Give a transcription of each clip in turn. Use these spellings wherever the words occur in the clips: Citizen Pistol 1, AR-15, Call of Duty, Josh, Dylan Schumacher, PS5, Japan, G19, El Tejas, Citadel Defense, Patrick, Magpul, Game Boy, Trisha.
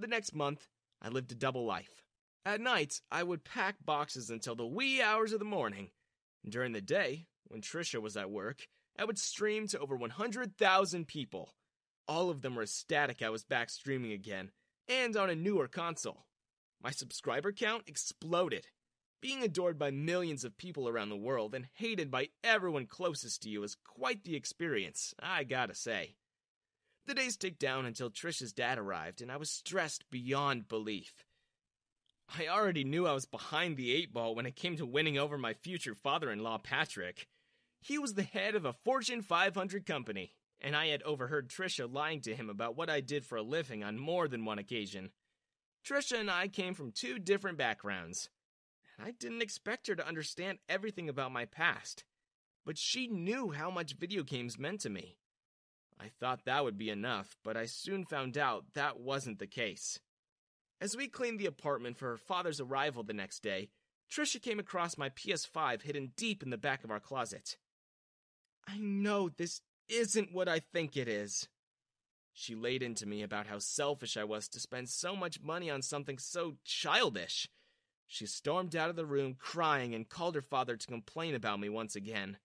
For the next month, I lived a double life. At night, I would pack boxes until the wee hours of the morning. During the day, when Trisha was at work, I would stream to over 100,000 people. All of them were ecstatic I was back streaming again, and on a newer console. My subscriber count exploded, being adored by millions of people around the world and hated by everyone closest to you is quite the experience, I gotta say. The days ticked down until Trisha's dad arrived, and I was stressed beyond belief. I already knew I was behind the eight ball when it came to winning over my future father-in-law, Patrick. He was the head of a Fortune 500 company, and I had overheard Trisha lying to him about what I did for a living on more than one occasion. Trisha and I came from two different backgrounds, and I didn't expect her to understand everything about my past, but she knew how much video games meant to me. I thought that would be enough, but I soon found out that wasn't the case. As we cleaned the apartment for her father's arrival the next day, Trisha came across my PS5 hidden deep in the back of our closet. I know this isn't what I think it is. She laid into me about how selfish I was to spend so much money on something so childish. She stormed out of the room crying and called her father to complain about me once again.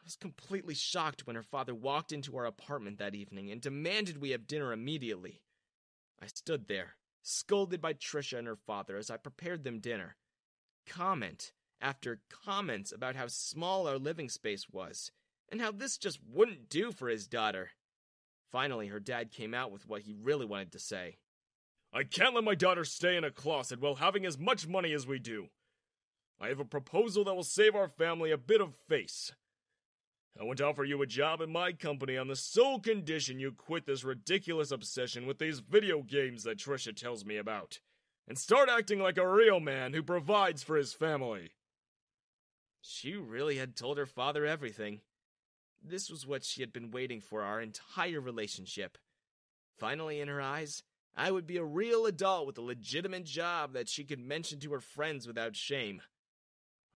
I was completely shocked when her father walked into our apartment that evening and demanded we have dinner immediately. I stood there, scolded by Trisha and her father as I prepared them dinner. Comment after comment about how small our living space was, and how this just wouldn't do for his daughter. Finally, her dad came out with what he really wanted to say. I can't let my daughter stay in a closet while having as much money as we do. I have a proposal that will save our family a bit of face. I want to offer you a job at my company on the sole condition you quit this ridiculous obsession with these video games that Trisha tells me about, and start acting like a real man who provides for his family. She really had told her father everything. This was what she had been waiting for our entire relationship. Finally, in her eyes, I would be a real adult with a legitimate job that she could mention to her friends without shame.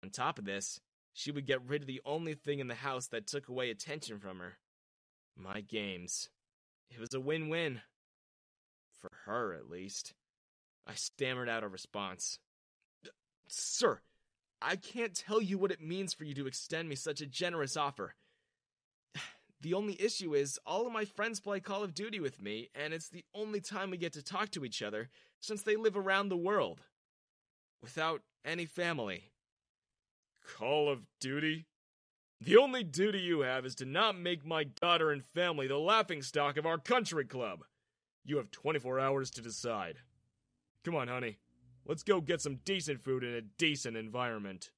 On top of this, she would get rid of the only thing in the house that took away attention from her. My games. It was a win-win. For her, at least. I stammered out a response. Sir, I can't tell you what it means for you to extend me such a generous offer. The only issue is, all of my friends play Call of Duty with me, and it's the only time we get to talk to each other, since they live around the world. Without any family. Call of Duty? The only duty you have is to not make my daughter and family the laughingstock of our country club. You have 24 hours to decide. Come on, honey. Let's go get some decent food in a decent environment.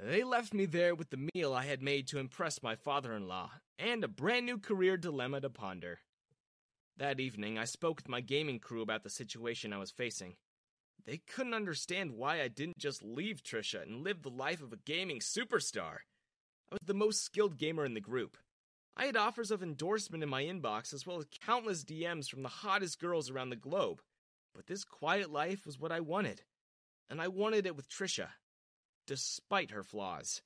They left me there with the meal I had made to impress my father-in-law, and a brand new career dilemma to ponder. That evening, I spoke with my gaming crew about the situation I was facing. They couldn't understand why I didn't just leave Trisha and live the life of a gaming superstar. I was the most skilled gamer in the group. I had offers of endorsement in my inbox as well as countless DMs from the hottest girls around the globe. But this quiet life was what I wanted. And I wanted it with Trisha, despite her flaws.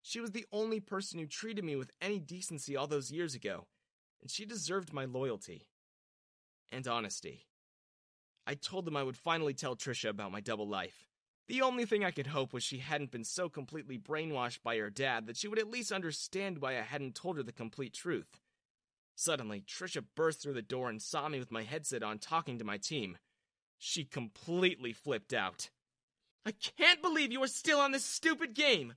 She was the only person who treated me with any decency all those years ago, and she deserved my loyalty and honesty. I told them I would finally tell Trisha about my double life. The only thing I could hope was she hadn't been so completely brainwashed by her dad that she would at least understand why I hadn't told her the complete truth. Suddenly, Trisha burst through the door and saw me with my headset on talking to my team. She completely flipped out. I can't believe you are still on this stupid game!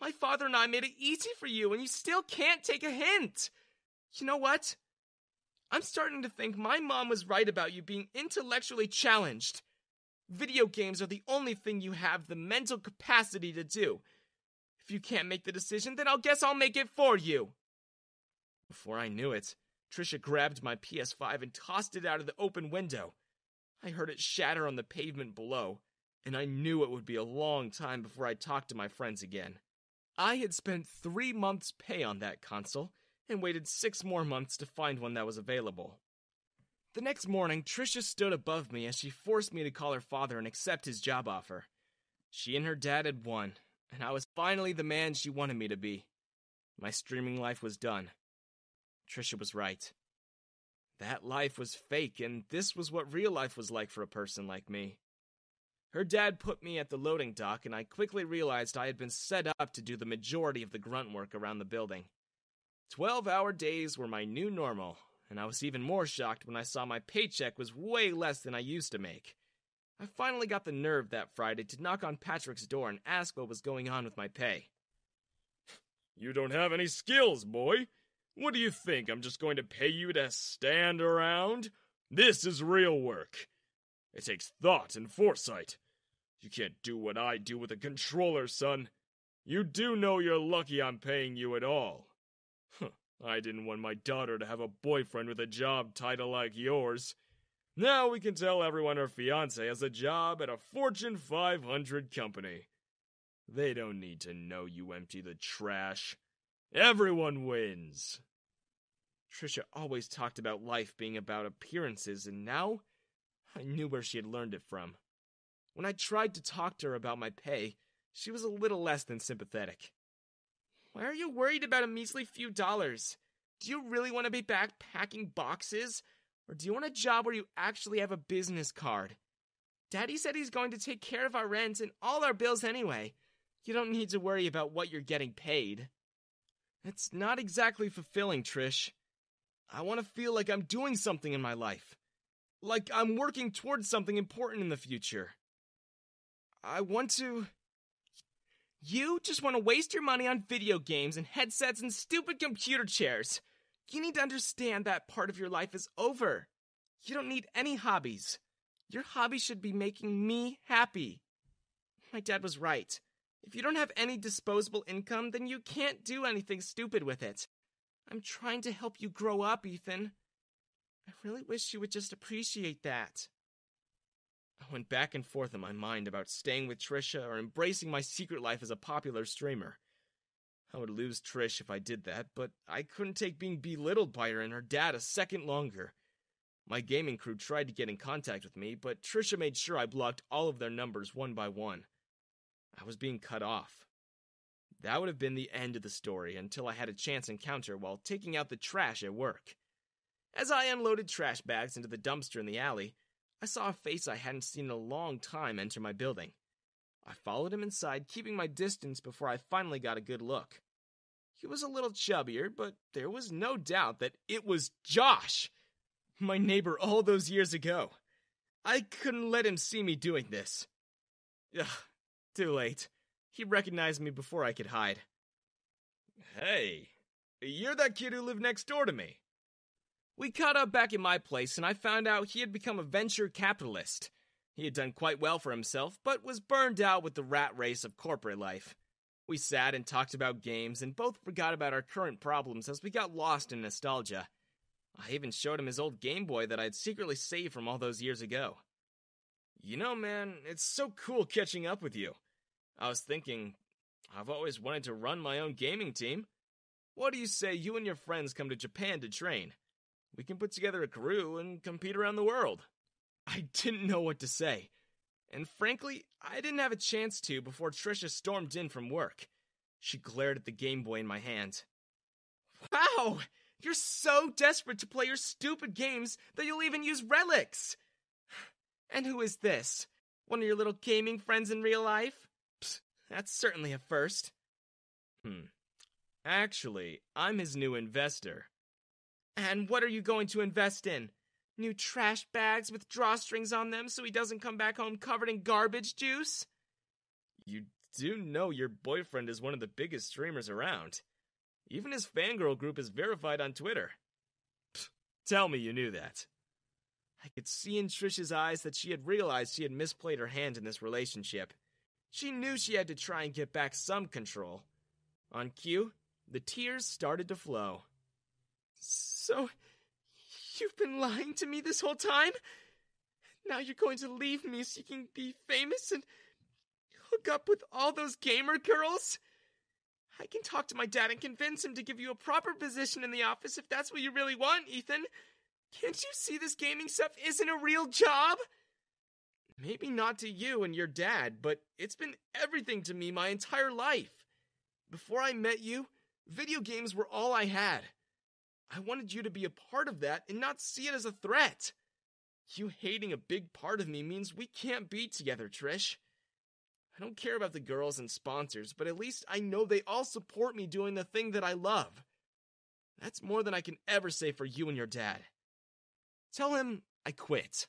My father and I made it easy for you and you still can't take a hint! You know what? I'm starting to think my mom was right about you being intellectually challenged. Video games are the only thing you have the mental capacity to do. If you can't make the decision, then I'll guess I'll make it for you. Before I knew it, Trisha grabbed my PS5 and tossed it out of the open window. I heard it shatter on the pavement below, and I knew it would be a long time before I talked to my friends again. I had spent 3 months' pay on that console, and waited 6 more months to find one that was available. The next morning, Trisha stood above me as she forced me to call her father and accept his job offer. She and her dad had won, and I was finally the man she wanted me to be. My streaming life was done. Trisha was right. That life was fake, and this was what real life was like for a person like me. Her dad put me at the loading dock, and I quickly realized I had been set up to do the majority of the grunt work around the building. 12-hour days were my new normal, and I was even more shocked when I saw my paycheck was way less than I used to make. I finally got the nerve that Friday to knock on Patrick's door and ask what was going on with my pay. "You don't have any skills, boy. What do you think, I'm just going to pay you to stand around? This is real work. It takes thought and foresight. You can't do what I do with a controller, son. You do know you're lucky I'm paying you at all. Huh. I didn't want my daughter to have a boyfriend with a job title like yours. Now we can tell everyone her fiancé has a job at a Fortune 500 company. They don't need to know you empty the trash. Everyone wins." Trisha always talked about life being about appearances, and now I knew where she had learned it from. When I tried to talk to her about my pay, she was a little less than sympathetic. "Why are you worried about a measly few dollars? Do you really want to be back packing boxes? Or do you want a job where you actually have a business card? Daddy said he's going to take care of our rent and all our bills anyway. You don't need to worry about what you're getting paid." It's not exactly fulfilling, Trish. I want to feel like I'm doing something in my life. Like I'm working towards something important in the future. I want to... You just want to waste your money on video games and headsets and stupid computer chairs. You need to understand that part of your life is over. You don't need any hobbies. Your hobby should be making me happy. My dad was right. If you don't have any disposable income, then you can't do anything stupid with it. I'm trying to help you grow up, Ethan. I really wish you would just appreciate that. I went back and forth in my mind about staying with Trisha or embracing my secret life as a popular streamer. I would lose Trish if I did that, but I couldn't take being belittled by her and her dad a second longer. My gaming crew tried to get in contact with me, but Trisha made sure I blocked all of their numbers one by one. I was being cut off. That would have been the end of the story until I had a chance encounter while taking out the trash at work. As I unloaded trash bags into the dumpster in the alley, I saw a face I hadn't seen in a long time enter my building. I followed him inside, keeping my distance before I finally got a good look. He was a little chubbier, but there was no doubt that it was Josh, my neighbor all those years ago. I couldn't let him see me doing this. Ugh. Too late. He recognized me before I could hide. "Hey, you're that kid who lived next door to me." We caught up back in my place, and I found out he had become a venture capitalist. He had done quite well for himself, but was burned out with the rat race of corporate life. We sat and talked about games, and both forgot about our current problems as we got lost in nostalgia. I even showed him his old Game Boy that I had secretly saved from all those years ago. "You know, man, it's so cool catching up with you. I was thinking, I've always wanted to run my own gaming team. What do you say you and your friends come to Japan to train? We can put together a crew and compete around the world." I didn't know what to say. And frankly, I didn't have a chance to before Trisha stormed in from work. She glared at the Game Boy in my hand. "Wow! You're so desperate to play your stupid games that you'll even use relics! And who is this? One of your little gaming friends in real life? That's certainly a first." Actually, I'm his new investor." "And what are you going to invest in? New trash bags with drawstrings on them so he doesn't come back home covered in garbage juice?" "You do know your boyfriend is one of the biggest streamers around. Even his fangirl group is verified on Twitter. Tell me you knew that." I could see in Trish's eyes that she had realized she had misplayed her hand in this relationship. She knew she had to try and get back some control. On cue, the tears started to flow. "So, you've been lying to me this whole time? Now you're going to leave me so you can be famous and hook up with all those gamer girls? I can talk to my dad and convince him to give you a proper position in the office if that's what you really want, Ethan. Can't you see this gaming stuff isn't a real job?" "Maybe not to you and your dad, but it's been everything to me my entire life. Before I met you, video games were all I had. I wanted you to be a part of that and not see it as a threat. You hating a big part of me means we can't be together, Trish. I don't care about the girls and sponsors, but at least I know they all support me doing the thing that I love. That's more than I can ever say for you and your dad. Tell him I quit.